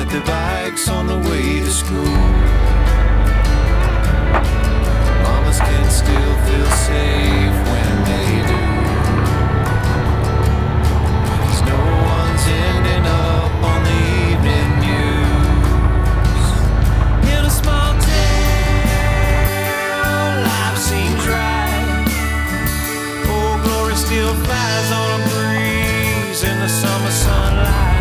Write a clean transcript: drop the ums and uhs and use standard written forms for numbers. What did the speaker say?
ride the bikes on the way to school. Mamas can still feel safe when they do. Cause no one's ending up on the evening news. In a small town, life seems right. Old Glory still flies on a breeze in the summer sunlight.